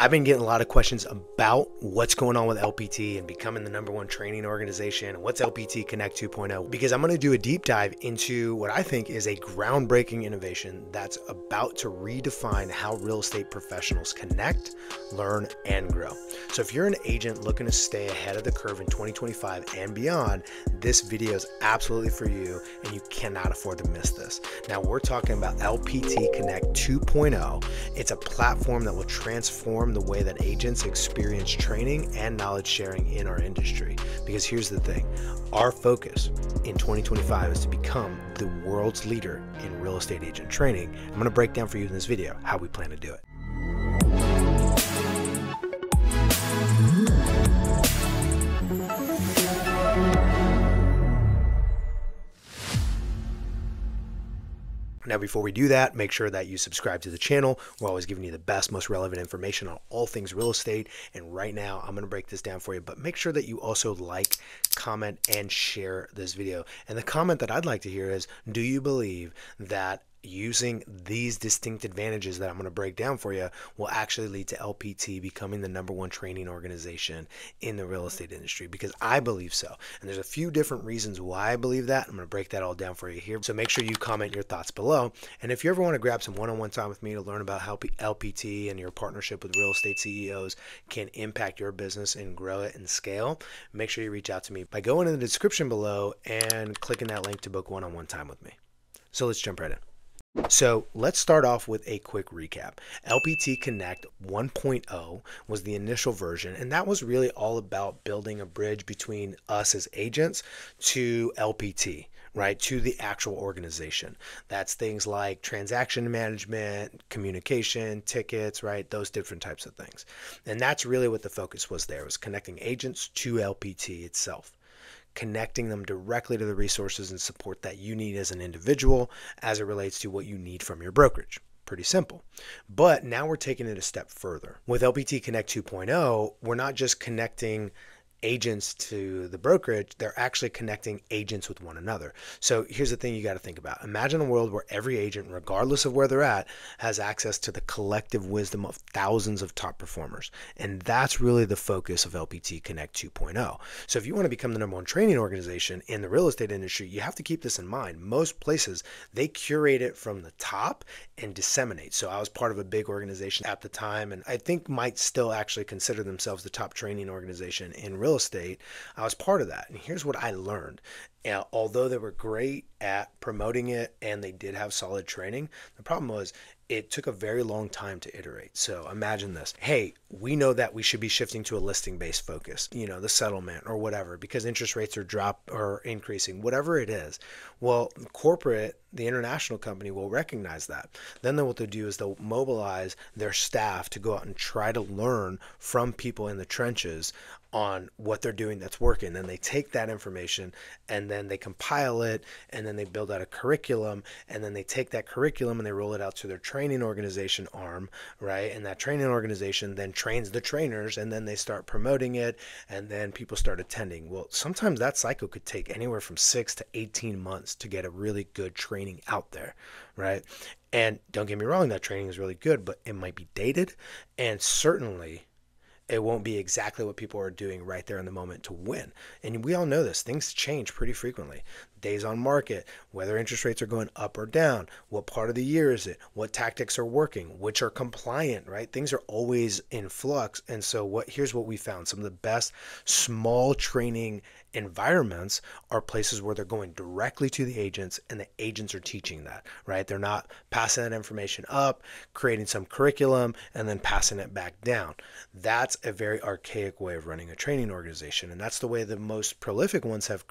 I've been getting a lot of questions about what's going on with LPT and becoming the #1 training organization, and what's LPT Connect 2.0, because I'm going to do a deep dive into what I think is a groundbreaking innovation that's about to redefine how real estate professionals connect, learn, and grow. So if you're an agent looking to stay ahead of the curve in 2025 and beyond, this video is absolutely for you, and you cannot afford to miss this. Now we're talking about LPT Connect 2.0. It's a platform that will transform the way that agents experience training and knowledge sharing in our industry. Because here's the thing, our focus in 2025 is to become the world's leader in real estate agent training. I'm going to break down for you in this video how we plan to do it. Now, before we do that, make sure that you subscribe to the channel. We're always giving you the best, most relevant information on all things real estate. And right now, I'm going to break this down for you, but make sure that you also like, comment, and share this video. And the comment that I'd like to hear is, do you believe that using these distinct advantages that I'm going to break down for you will actually lead to LPT becoming the #1 training organization in the real estate industry? Because I believe so. And there's a few different reasons why I believe that. I'm going to break that all down for you here. So make sure you comment your thoughts below. And if you ever want to grab some one-on-one time with me to learn about how LPT and your partnership with real estate CEOs can impact your business and grow it and scale, make sure you reach out to me by going in the description below and clicking that link to book one-on-one time with me. So let's jump right in. So let's start off with a quick recap. LPT Connect 1.0 was the initial version, and that was really all about building a bridge between us as agents to LPT, right, to the actual organization. That's things like transaction management, communication, tickets, right, those different types of things. And that's really what the focus was there, was connecting agents to LPT itself, connecting them directly to the resources and support that you need as an individual as it relates to what you need from your brokerage. Pretty simple. But now we're taking it a step further. With LPT Connect 2.0, we're not just connecting agents to the brokerage, they're actually connecting agents with one another. So here's the thing you got to think about. Imagine a world where every agent, regardless of where they're at, has access to the collective wisdom of thousands of top performers. And that's really the focus of LPT Connect 2.0. So if you want to become the #1 training organization in the real estate industry, you have to keep this in mind. Most places, they curate it from the top and disseminate. So I was part of a big organization at the time, and I think might still actually consider themselves the top training organization in real estate. I was part of that. And here's what I learned. Although they were great at promoting it and they did have solid training, the problem was it took a very long time to iterate. So imagine this. Hey, we know that we should be shifting to a listing-based focus, you know, the settlement or whatever, because interest rates are increasing, whatever it is. Well, corporate, the international company will recognize that. Then what they'll do is they'll mobilize their staff to go out and try to learn from people in the trenches on what they're doing that's working. Then they take that information and then they compile it, and then they build out a curriculum, and then they take that curriculum and they roll it out to their training organization arm, right? And that training organization then trains the trainers, and then they start promoting it, and then people start attending. Well, sometimes that cycle could take anywhere from 6 to 18 months to get a really good training out there, right? And don't get me wrong, that training is really good, but it might be dated, and certainly it won't be exactly what people are doing right there in the moment to win. And we all know this. Things change pretty frequently. Days on market, whether interest rates are going up or down, what part of the year is it, what tactics are working, which are compliant, right? Things are always in flux. And so here's what we found. Some of the best small training environments are places where they're going directly to the agents, and the agents are teaching that, right? They're not passing that information up, creating some curriculum, and then passing it back down. That's a very archaic way of running a training organization. And that's the way the most prolific ones have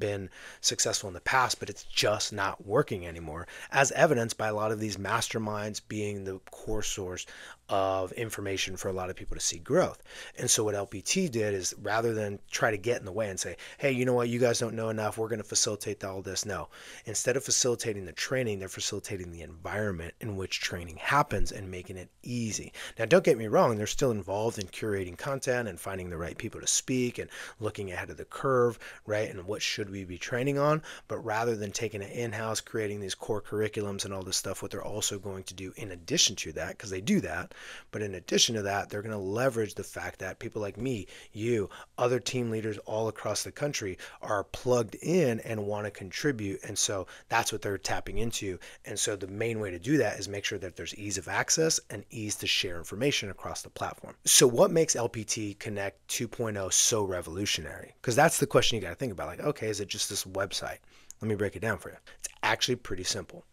been successful in the past, but it's just not working anymore, as evidenced by a lot of these masterminds being the core source of information for a lot of people to see growth. And so what LPT did is, rather than try to get in the way and say, hey, you know what, you guys don't know enough, we're going to facilitate all this. No, instead of facilitating the training, they're facilitating the environment in which training happens and making it easy. Now, don't get me wrong, they're still involved in curating content and finding the right people to speak and looking ahead of the curve, right? And what should we be training on? But rather than taking it in-house, creating these core curriculums and all this stuff, what they're also going to do in addition to that, because they do that, But in addition to that, they're going to leverage the fact that people like me, you, other team leaders all across the country are plugged in and want to contribute. And so that's what they're tapping into. And so the main way to do that is make sure that there's ease of access and ease to share information across the platform. So what makes LPT Connect 2.0 so revolutionary? Because that's the question you got to think about. Like, okay, is it just this website? Let me break it down for you. It's actually pretty simple.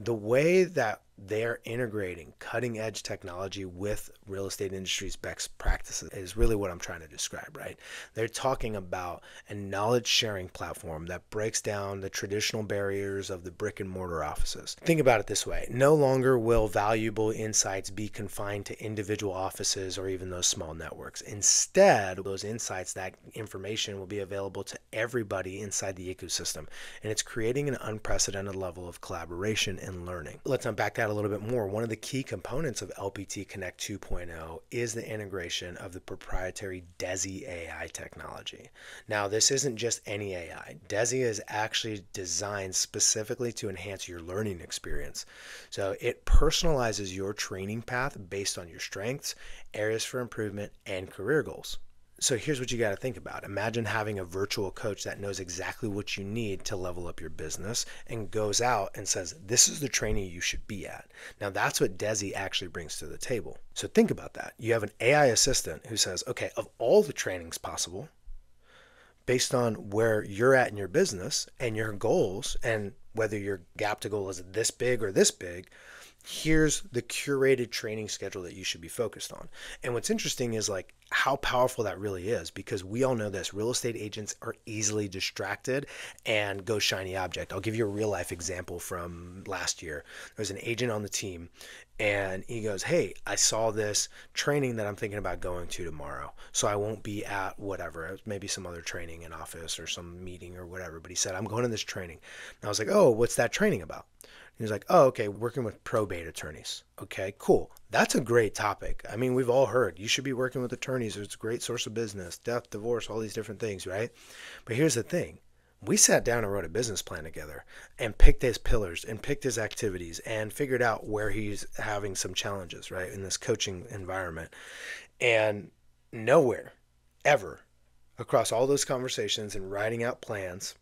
The way that they're integrating cutting edge technology with real estate industry's best practices is really what I'm trying to describe, right? They're talking about a knowledge sharing platform that breaks down the traditional barriers of the brick and mortar offices. Think about it this way. No longer will valuable insights be confined to individual offices or even those small networks. Instead, those insights, that information will be available to everybody inside the ecosystem. And it's creating an unprecedented level of collaboration and learning. Let's unpack that a little bit more. One of the key components of LPT Connect 2.0 is the integration of the proprietary DESI AI technology. Now, this isn't just any AI. DESI is actually designed specifically to enhance your learning experience. So it personalizes your training path based on your strengths, areas for improvement, and career goals. So here's what you got to think about. Imagine having a virtual coach that knows exactly what you need to level up your business and goes out and says, this is the training you should be at. Now that's what DESI actually brings to the table. So think about that. You have an AI assistant who says, okay, of all the trainings possible, based on where you're at in your business and your goals and whether your gap to goal is this big, here's the curated training schedule that you should be focused on. And what's interesting is like how powerful that really is, because we all know this, real estate agents are easily distracted and go shiny object. I'll give you a real life example from last year. There was an agent on the team and he goes, hey, I saw this training that I'm thinking about going to tomorrow. So I won't be at whatever, maybe some other training in office or some meeting or whatever. But he said, I'm going to this training. And I was like, oh, what's that training about? He was like, oh, okay, working with probate attorneys. Okay, cool. That's a great topic. I mean, we've all heard you should be working with attorneys. It's a great source of business, death, divorce, all these different things, right? But here's the thing. We sat down and wrote a business plan together and picked his pillars and picked his activities and figured out where he's having some challenges, right, in this coaching environment. And nowhere, ever, across all those conversations and writing out plans,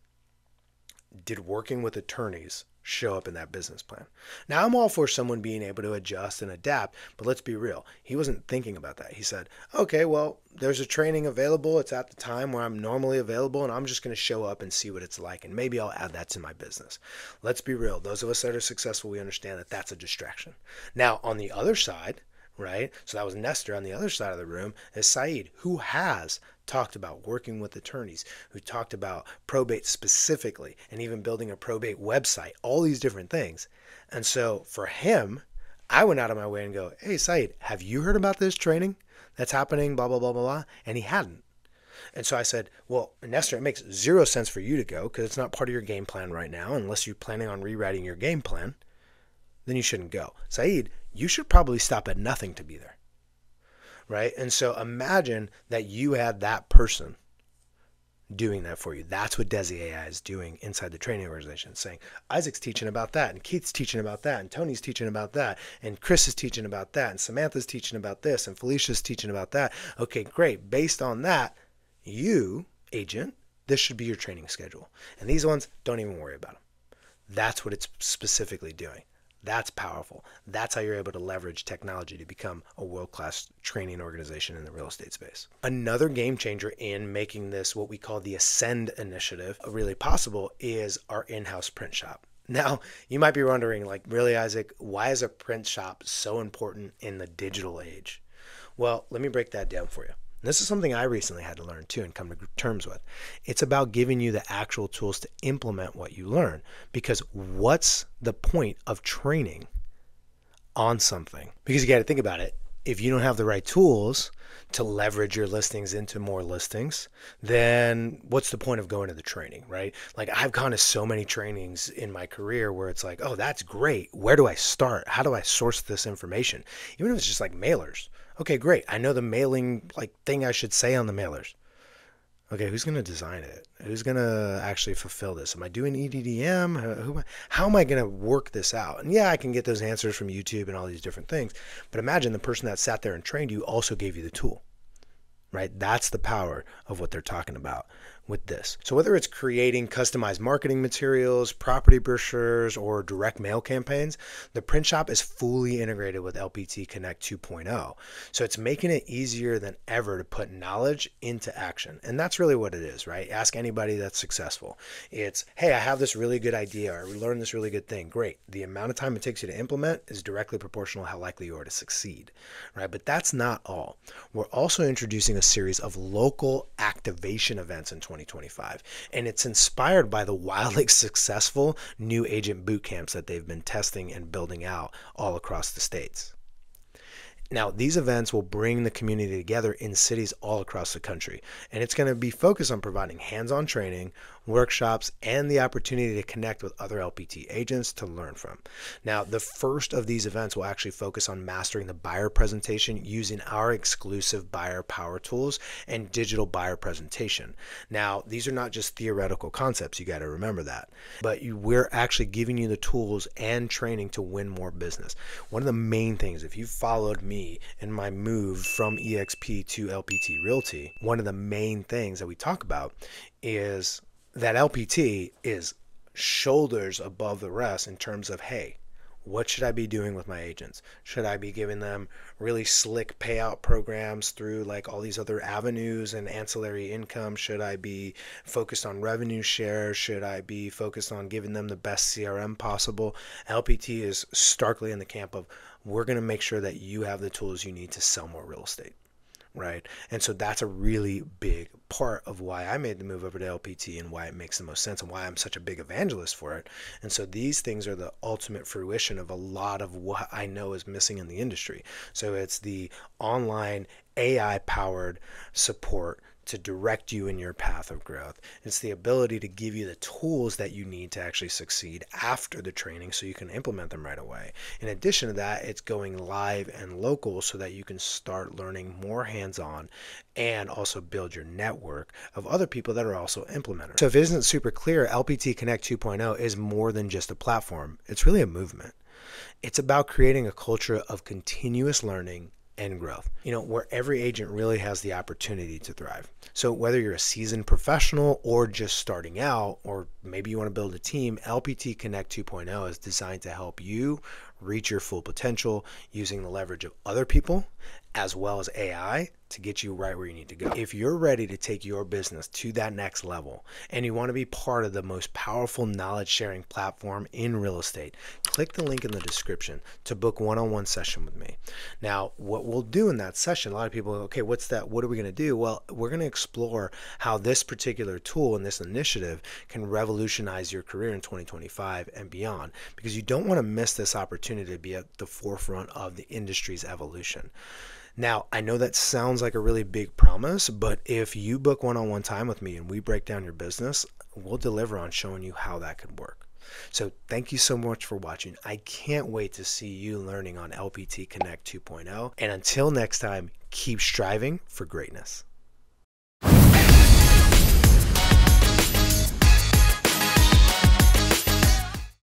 did working with attorneys show up in that business plan. Now, I'm all for someone being able to adjust and adapt, but let's be real. He wasn't thinking about that. He said, okay, well, there's a training available. It's at the time where I'm normally available, and I'm just going to show up and see what it's like, and maybe I'll add that to my business. Let's be real. Those of us that are successful, we understand that that's a distraction. Now, on the other side, right? So that was Nestor. On the other side of the room is Saeed, who has talked about working with attorneys, who talked about probate specifically, and even building a probate website, all these different things. And so for him, I went out of my way and go, hey, Saeed, have you heard about this training that's happening, blah, blah, blah, blah, blah? And he hadn't. And so I said, well, Nestor, it makes zero sense for you to go because it's not part of your game plan right now. Unless you're planning on rewriting your game plan, then you shouldn't go. Saeed, you should probably stop at nothing to be there, right? And so imagine that you had that person doing that for you. That's what DESI AI is doing inside the training organization, saying Isaac's teaching about that, and Keith's teaching about that, and Tony's teaching about that, and Chris is teaching about that, and Samantha's teaching about this, and Felicia's teaching about that. Okay, great. Based on that, you, agent, this should be your training schedule. And these ones, don't even worry about them. That's what it's specifically doing. That's powerful. That's how you're able to leverage technology to become a world-class training organization in the real estate space. Another game changer in making this, what we call the Ascend initiative, really possible is our in-house print shop. Now, you might be wondering, like, really, Isaac, why is a print shop so important in the digital age? Well, let me break that down for you. This is something I recently had to learn too and come to terms with. It's about giving you the actual tools to implement what you learn, because what's the point of training on something? Because you got to think about it. If you don't have the right tools to leverage your listings into more listings, then what's the point of going to the training, right? Like, I've gone to so many trainings in my career where it's like, oh, that's great. Where do I start? How do I source this information? Even if it's just like mailers. Okay, great. I know the mailing thing I should say on the mailers. okay, who's going to design it? Who's going to actually fulfill this? Am I doing EDDM? How am I going to work this out? And yeah, I can get those answers from YouTube and all these different things, but imagine the person that sat there and trained you also gave you the tool, right? That's the power of what they're talking about with this. So whether it's creating customized marketing materials, property brochures, or direct mail campaigns, the print shop is fully integrated with LPT Connect 2.0. So it's making it easier than ever to put knowledge into action. And that's really what it is, right? Ask anybody that's successful. It's, hey, I have this really good idea, or we learned this really good thing. Great. The amount of time it takes you to implement is directly proportional how likely you are to succeed, right? But that's not all. We're also introducing a series of local activation events in 2025, and it's inspired by the wildly successful new agent boot camps that they've been testing and building out all across the states. Now, these events will bring the community together in cities all across the country, and it's going to be focused on providing hands-on training, workshops, and the opportunity to connect with other LPT agents to learn from. Now, the first of these events will actually focus on mastering the buyer presentation using our exclusive buyer power tools and digital buyer presentation. Now, these are not just theoretical concepts. You got to remember that, but we're actually giving you the tools and training to win more business. One of the main things, if you followed me in my move from EXP to LPT Realty, one of the main things that we talk about is that LPT is shoulders above the rest in terms of, hey, what should I be doing with my agents? Should I be giving them really slick payout programs through like all these other avenues and ancillary income? Should I be focused on revenue share? Should I be focused on giving them the best CRM possible? LPT is starkly in the camp of, we're going to make sure that you have the tools you need to sell more real estate, right? And so that's a really big part of why I made the move over to LPT and why it makes the most sense and why I'm such a big evangelist for it. And so these things are the ultimate fruition of a lot of what I know is missing in the industry. So it's the online AI-powered support to direct you in your path of growth. It's the ability to give you the tools that you need to actually succeed after the training so you can implement them right away. In addition to that, it's going live and local so that you can start learning more hands-on and also build your network of other people that are also implementers. So if it isn't super clear, LPT Connect 2.0 is more than just a platform. It's really a movement. It's about creating a culture of continuous learning and growth, you know, where every agent really has the opportunity to thrive. So whether you're a seasoned professional or just starting out, or maybe you want to build a team, LPT Connect 2.0 is designed to help you reach your full potential using the leverage of other people as well as AI to get you right where you need to go. If you're ready to take your business to that next level and you want to be part of the most powerful knowledge sharing platform in real estate, click the link in the description to book one-on-one session with me. Now, what we'll do in that session, a lot of people go, okay, what's that? What are we going to do? Well, we're going to explore how this particular tool and this initiative can revolutionize your career in 2025 and beyond, because you don't want to miss this opportunity to be at the forefront of the industry's evolution. Now, I know that sounds like a really big promise, but if you book one-on-one time with me and we break down your business, we'll deliver on showing you how that could work. So thank you so much for watching. I can't wait to see you learning on LPT Connect 2.0. And until next time, keep striving for greatness.